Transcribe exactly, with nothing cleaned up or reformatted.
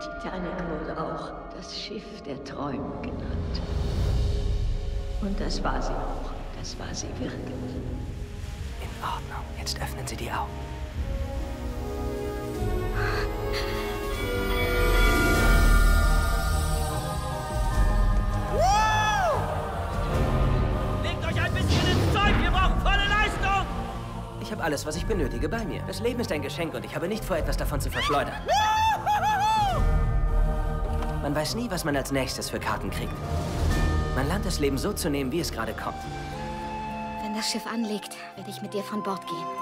Titanic wurde auch das Schiff der Träume genannt. Und das war sie auch. Das war sie wirklich. In Ordnung. Jetzt öffnen Sie die Augen. Legt euch ein bisschen ins Zeug. Wir brauchen volle Leistung. Ich habe alles, was ich benötige, bei mir. Das Leben ist ein Geschenk und ich habe nicht vor, etwas davon zu verschleudern. Man weiß nie, was man als nächstes für Karten kriegt. Man lernt das Leben so zu nehmen, wie es gerade kommt. Wenn das Schiff anlegt, werde ich mit dir von Bord gehen.